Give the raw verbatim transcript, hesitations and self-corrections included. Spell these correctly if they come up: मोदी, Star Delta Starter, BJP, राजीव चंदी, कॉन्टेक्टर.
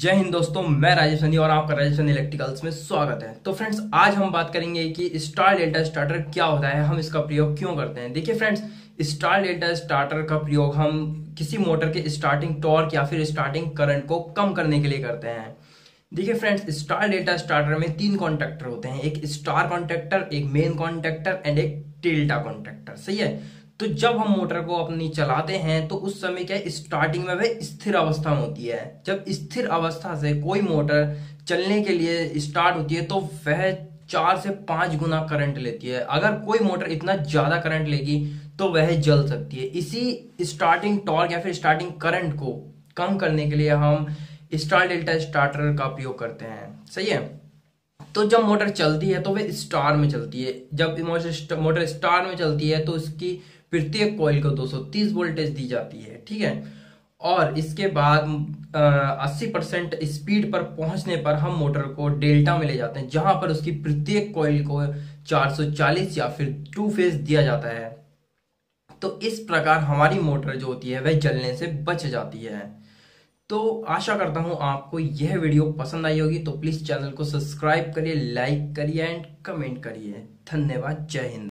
जय हिंद दोस्तों, मैं राजीव चंदी और आपका राजीव चंदी इलेक्ट्रिकल्स में स्वागत है। तो फ्रेंड्स, आज हम बात करेंगे कि स्टार डेल्टा स्टार्टर क्या होता है, हम इसका प्रयोग क्यों करते हैं। देखिए फ्रेंड्स, स्टार डेल्टा स्टार्टर का प्रयोग हम किसी मोटर के स्टार्टिंग टॉर्क या फिर स्टार्टिंग करंट को कम करने के लिए करते हैं। देखिए फ्रेंड्स, स्टार डेल्टा स्टार्टर में तीन कॉन्टेक्टर होते हैं, एक स्टार कॉन्टेक्टर, एक मेन कॉन्टेक्टर एंड एक डेल्टा कॉन्टेक्टर। सही है। तो जब हम मोटर को अपनी चलाते हैं तो उस समय क्या स्टार्टिंग में वह स्थिर अवस्था में होती है। जब स्थिर अवस्था से कोई मोटर चलने के लिए स्टार्ट होती है तो वह चार से पांच गुना करंट लेती है। अगर कोई मोटर इतना ज्यादा करंट लेगी तो वह जल सकती है। इसी स्टार्टिंग टॉर्क या फिर स्टार्टिंग करंट को कम करने के लिए हम स्टार डेल्टा स्टार्टर का प्रयोग करते हैं। सही है। तो जब मोटर चलती है तो वह स्टार में चलती है। जब मोटर स्टार में चलती है तो इसकी प्रत्येक कॉइल को दो सौ तीस वोल्टेज दी जाती है। ठीक है। और इसके बाद अस्सी परसेंट स्पीड पर पहुंचने पर हम मोटर को डेल्टा में ले जाते हैं, जहां पर उसकी प्रत्येक कॉइल को चार सौ चालीस या फिर टू फेज दिया जाता है। तो इस प्रकार हमारी मोटर जो होती है वह जलने से बच जाती है। तो आशा करता हूं आपको यह वीडियो पसंद आई होगी। तो प्लीज चैनल को सब्सक्राइब करिए, लाइक करिए एंड कमेंट करिए। धन्यवाद। जय हिंद।